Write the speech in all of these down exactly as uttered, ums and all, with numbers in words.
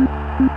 You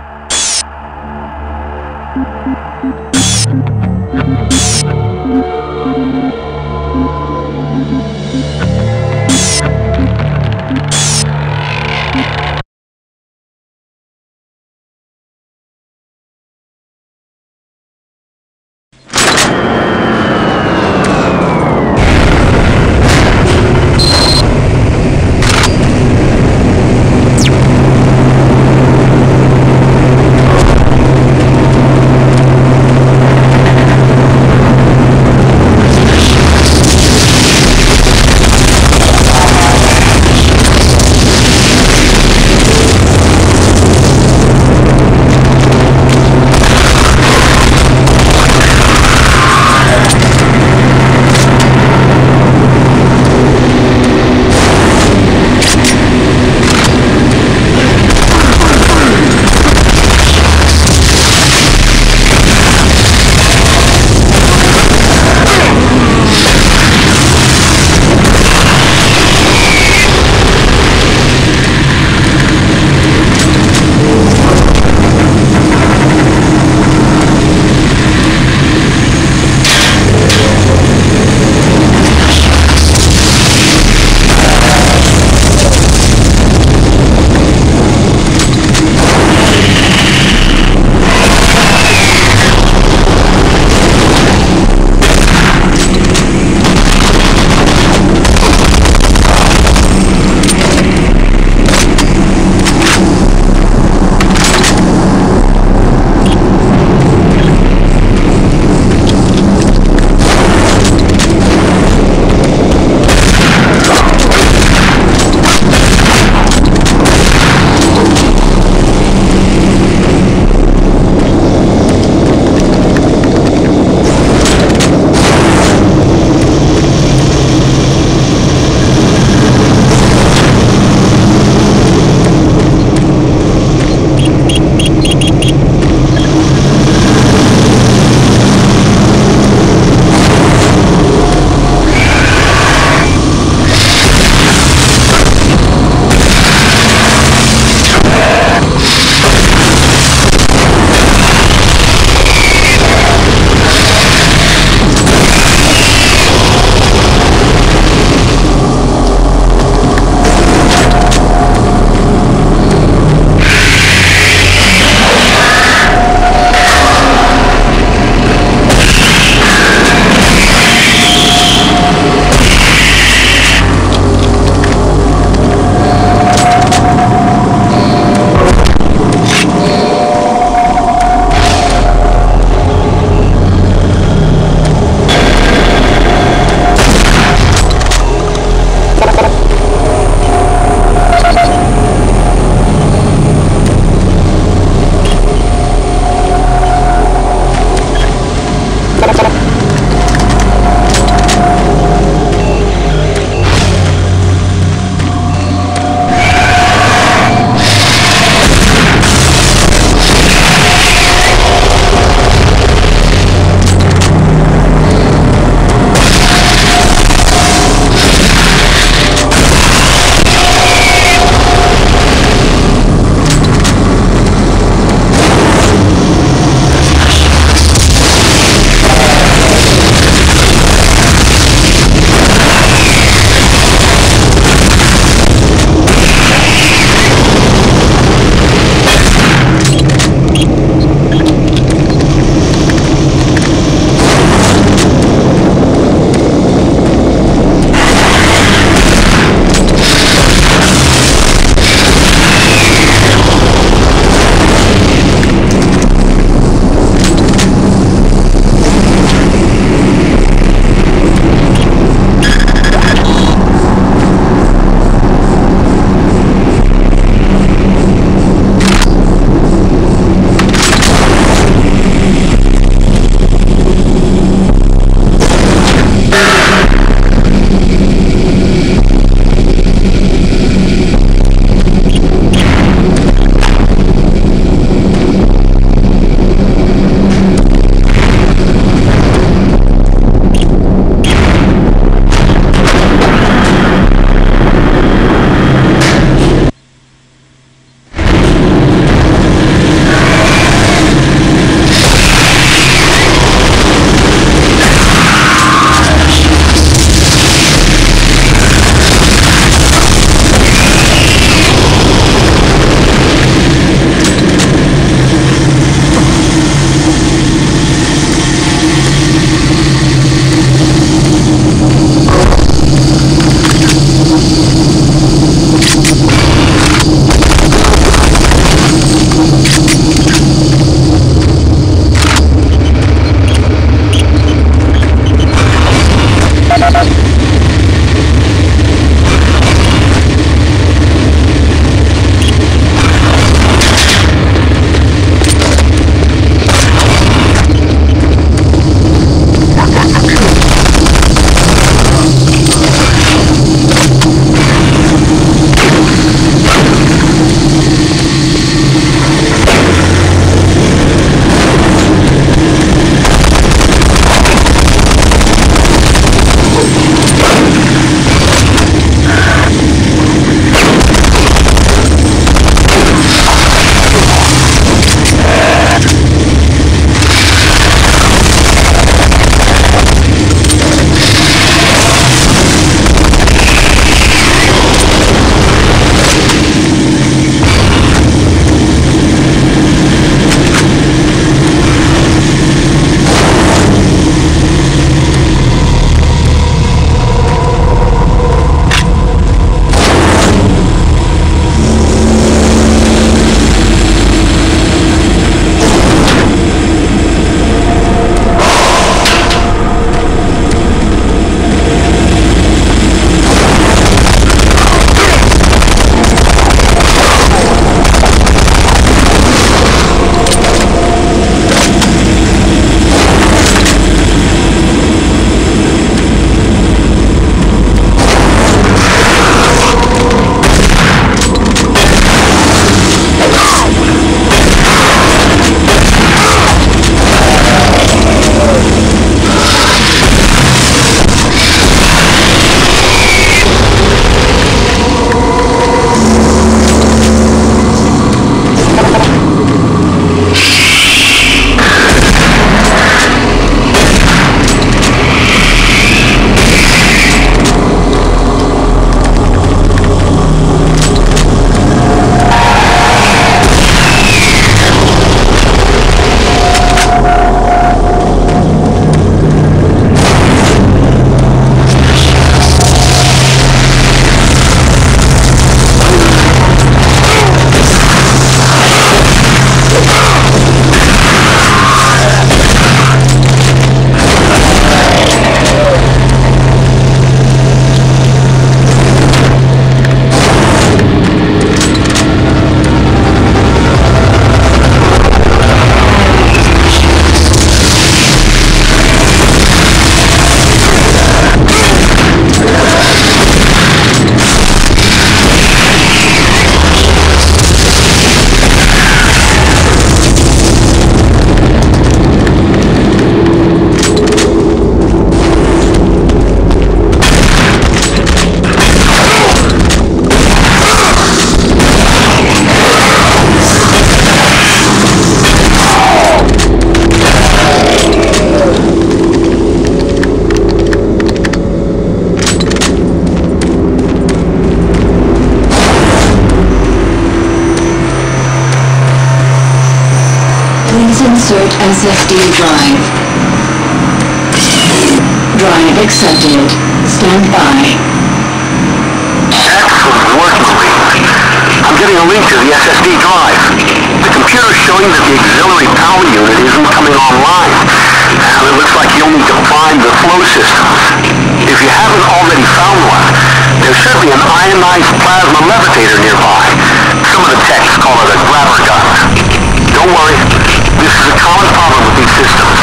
Insert S S D drive. Drive accepted. Stand by. Excellent work, Marine. I'm getting a link to the S S D drive. The computer's showing that the auxiliary power unit isn't coming online. And it looks like you'll need to find the flow systems. If you haven't already found one, there's certainly an ionized plasma levitator nearby. Some of the techs call it a grabber gun. Don't worry, this is a common problem with these systems.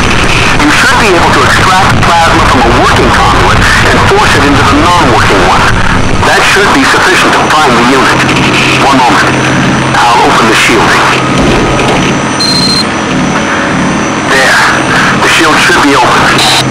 You should be able to extract plasma from a working conduit and force it into the non-working one. That should be sufficient to prime the unit. One moment. I'll open the shielding. There. The shield should be open.